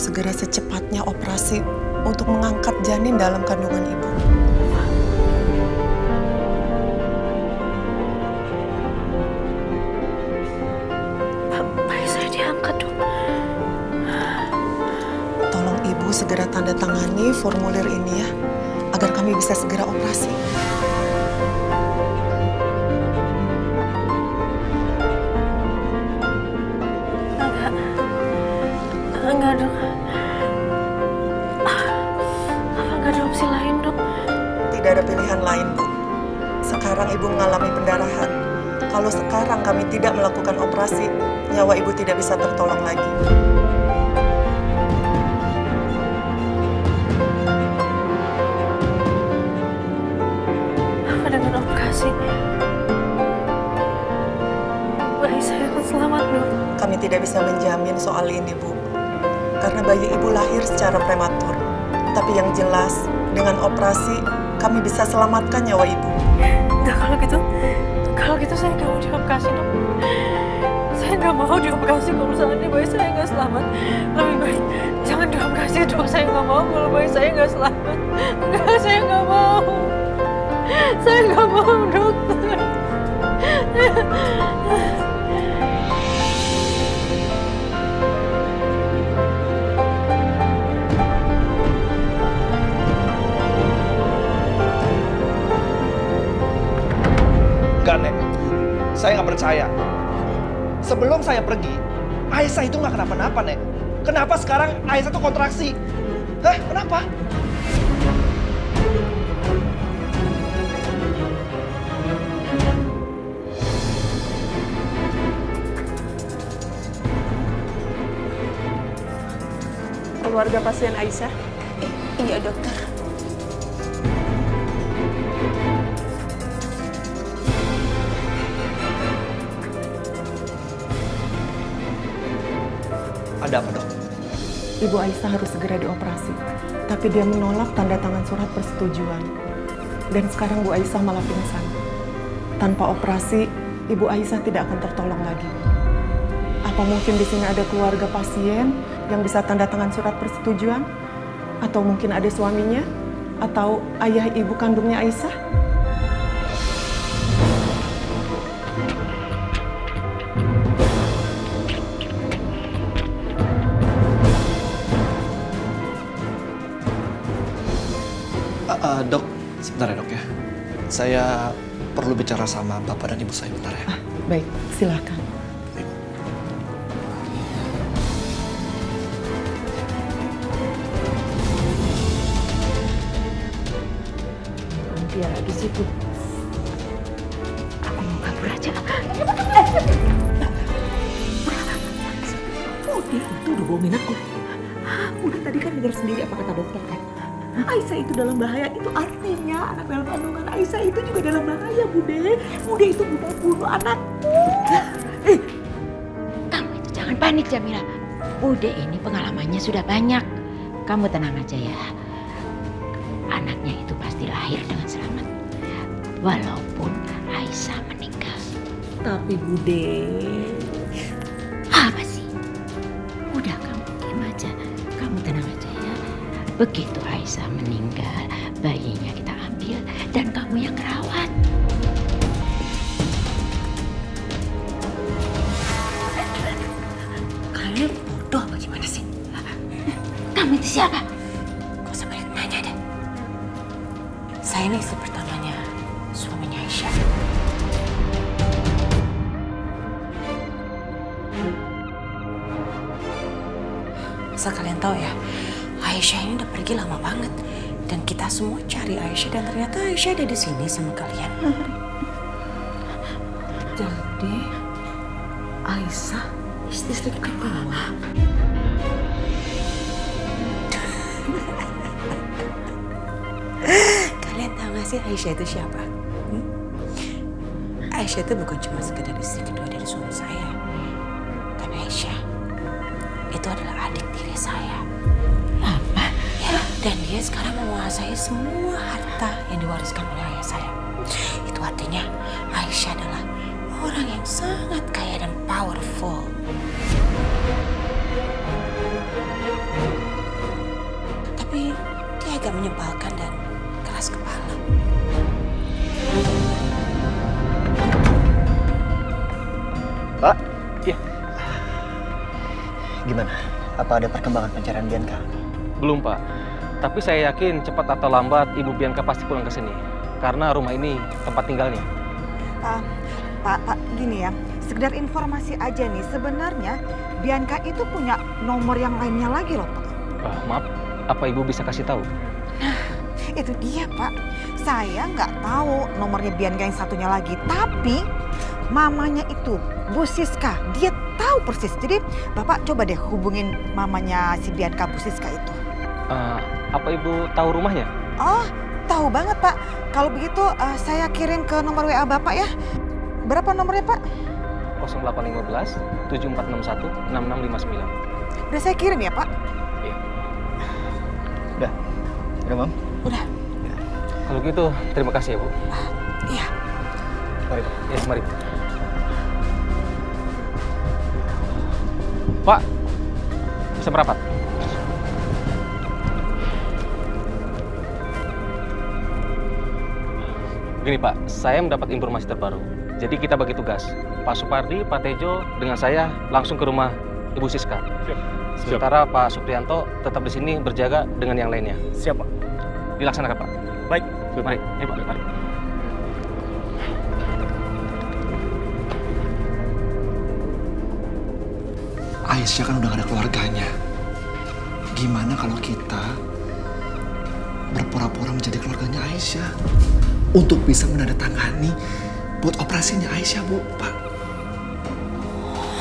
harus segera secepatnya operasi untuk mengangkat janin dalam kandungan ibu. Bapak saya diangkat dong. Tolong ibu segera tanda tangani formulir ini ya, agar kami bisa segera operasi. Tidak ada pilihan lain, Bu. Sekarang Ibu mengalami pendarahan. Kalau sekarang kami tidak melakukan operasi, nyawa Ibu tidak bisa tertolong lagi. Apa dengan operasi? Bayi saya akan selamat, Bu. Kami tidak bisa menjamin soal ini, Bu. Karena bayi Ibu lahir secara prematur. Tapi yang jelas, dengan operasi, kami bisa selamatkan nyawa ibu. Nah, kalau gitu saya nggak mau dioperasi dong. Saya nggak mau dioperasi kalau misalnya bayi saya nggak selamat. Lebih baik jangan dioperasi dong. Saya nggak mau kalau bayi saya nggak selamat. Enggak, saya nggak mau. Saya nggak mau, dokter. Nek, saya nggak percaya. Sebelum saya pergi, Aisyah itu nggak kenapa-napa, Nek. Kenapa sekarang Aisyah itu kontraksi? Hah? Kenapa? Keluarga pasien Aisyah? Iya, dokter. Ada apa, Dok? Ibu Aisyah harus segera dioperasi, tapi dia menolak tanda tangan surat persetujuan. Dan sekarang Bu Aisyah malah pingsan. Tanpa operasi, Ibu Aisyah tidak akan tertolong lagi. Apa mungkin di sini ada keluarga pasien yang bisa tanda tangan surat persetujuan? Atau mungkin ada suaminya? Atau ayah ibu kandungnya Aisyah? Dok, sebentar ya, Dok ya. Saya perlu bicara sama Bapak dan Ibu saya bentar ya. Baik, silakan. Baik. Dia di situ. Aku mau kabur aja. Oh, dia itu udah bohongin aku. Udah tadi kan dengar sendiri apa kata dokter kan? Aisyah itu dalam bahaya, itu artinya anak dalam kandungan Aisyah itu juga dalam bahaya, Bude. Bude itu bukan bunuh anakku. Kamu itu jangan panik, Jamila. Bude ini pengalamannya sudah banyak. Kamu tenang aja ya. Anaknya itu pasti lahir dengan selamat. Walaupun Aisyah meninggal. Tapi Bude... Apa sih? Udah kamu diam aja. Kamu tenang aja. Begitu Aisyah meninggal, bayinya kita ambil dan kamu yang rawat. Kalian bodoh bagaimana sih? Kamu itu siapa? Kok sampai nanya deh. Saya ini istri pertamanya suaminya Aisyah. Asal kalian tahu ya, Aisyah ini udah pergi lama banget dan kita semua cari Aisyah dan ternyata Aisyah ada di sini sama kalian. Jadi Aisyah istri kamu. Kalian tahu gak sih Aisyah itu siapa? Aisyah itu bukan cuma sekedar istri kedua dari suami saya, tapi Aisyah itu adalah adik tiri saya. Dan dia sekarang menguasai semua harta yang diwariskan oleh ayah saya. Itu artinya Aisyah adalah orang yang sangat kaya dan powerful. Tapi dia agak menyebalkan dan keras kepala. Pak, iya. Gimana? Apa ada perkembangan pencarian Bianca? Belum, Pak. Tapi saya yakin cepat atau lambat Ibu Bianca pasti pulang ke sini. Karena rumah ini tempat tinggalnya. Pak, gini ya. Sekedar informasi aja nih, sebenarnya Bianca itu punya nomor yang lainnya lagi loh, Pak. Maaf, apa Ibu bisa kasih tahu? Nah, itu dia, Pak. Saya nggak tahu nomornya Bianca yang satunya lagi, tapi mamanya itu, Bu Siska, dia tahu persis. Jadi, Bapak coba deh hubungin mamanya si Bianca, Bu Siska itu. Apa Ibu tahu rumahnya? Oh, tahu banget, Pak. Kalau begitu, saya kirim ke nomor WA Bapak ya. Berapa nomornya, Pak? 0815-7461-6659. Udah saya kirim ya, Pak? Iya. Udah, Mam? Udah. Ya. Kalau gitu, terima kasih ya, Bu. Iya. Mari, Pak. Ya, mari. Pak, bisa merapat. Begini, Pak. Saya mendapat informasi terbaru. Jadi kita bagi tugas, Pak Supardi, Pak Tejo, dengan saya langsung ke rumah Ibu Siska. Siap. Sementara Pak Supriyanto tetap di sini berjaga dengan yang lainnya. Siap, Pak. Dilaksanakan, Pak. Baik. Mari, mari. Aisyah kan udah gak ada keluarganya. Gimana kalau kita berpura-pura menjadi keluarganya Aisyah untuk bisa menandatangani buat operasinya Aisyah, Bu, Pak.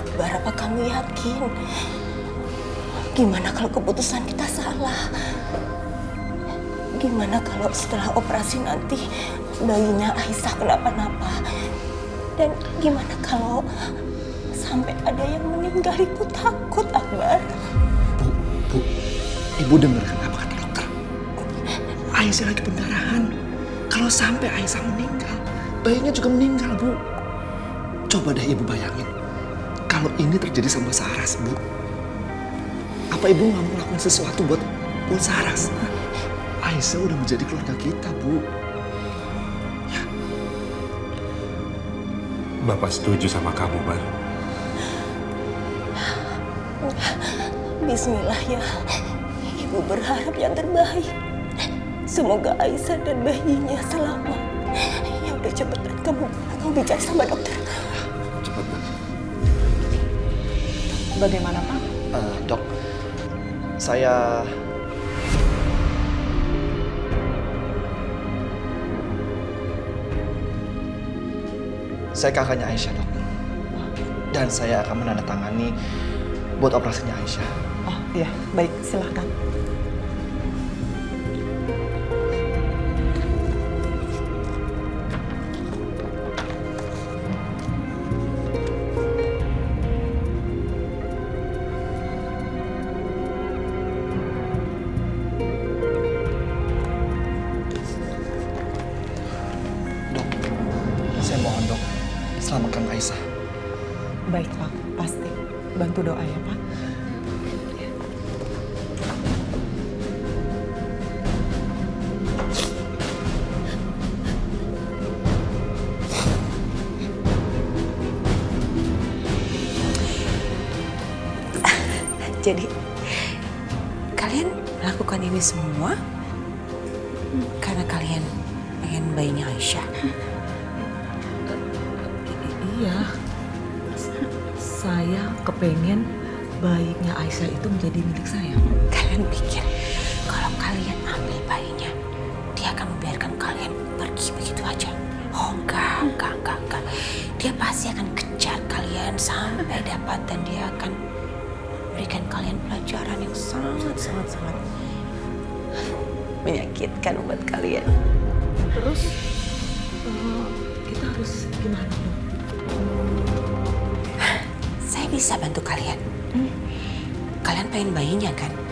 Akbar, apa kamu yakin? Gimana kalau keputusan kita salah? Gimana kalau setelah operasi nanti bayinya Aisyah kenapa-napa? Dan gimana kalau sampai ada yang meninggal? Ibu takut, Akbar. Bu, Ibu dengarkan apa kata dokter. Aisyah lagi pendarahan. Kalau sampai Aisyah meninggal, bayinya juga meninggal, Bu. Coba deh Ibu bayangin, kalau ini terjadi sama Saras, Bu. Apa Ibu nggak mau lakukan sesuatu buat Saras? Aisyah udah menjadi keluarga kita, Bu. Ya. Bapak setuju sama kamu, Bar. Bismillah ya. Ibu berharap yang terbaik. Semoga Aisyah dan bayinya selamat. Cepat, kamu bicara sama dokter. Cepat, Pak. Bagaimana, Pak? Dok, saya... Saya kakaknya Aisyah, Dok. Dan saya akan menandatangani buat operasinya Aisyah. Oh, iya. Baik, silakan. Selamatkan Aisyah. Baik, Pak. Pasti. Bantu doa ya, Pak. Jadi, kalian lakukan ini semua karena kalian pengen bayinya Aisyah. Iya, saya kepengen bayinya Aisyah itu menjadi milik saya. Kalian pikir kalau kalian ambil bayinya, dia akan membiarkan kalian pergi begitu aja? Oh enggak. Dia pasti akan kejar kalian sampai dapat dan dia akan berikan kalian pelajaran yang sangat menyakitkan buat kalian. Terus kita harus gimana dong? Saya bisa bantu kalian. Kalian pengen bayinya kan?